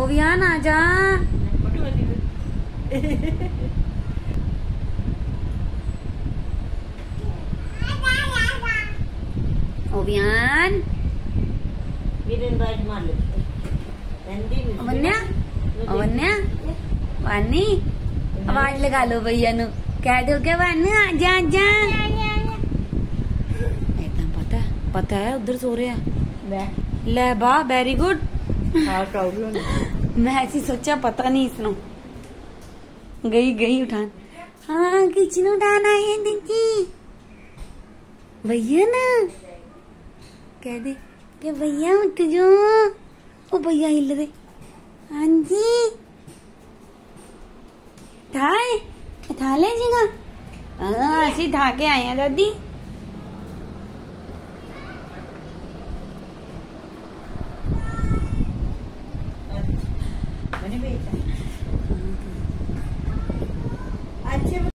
ओवियान आजा। ओवियान अवन्या वानी आवाज लगा लो भैया नु कह दो क्या वानी आजा आजा। एकदम पता है उधर सो रहे हैं। ले बा वेरी गुड। मैं ऐसी सोचा पता नहीं इसनो गई उठान। हाँ किचन उठाना है दीदी भैया ना कह दे के भैया उठ जो। ओ भैया हिल रहे। हाँ जी था ले जीगा। हाँ ऐसी था के आए हैं दादी।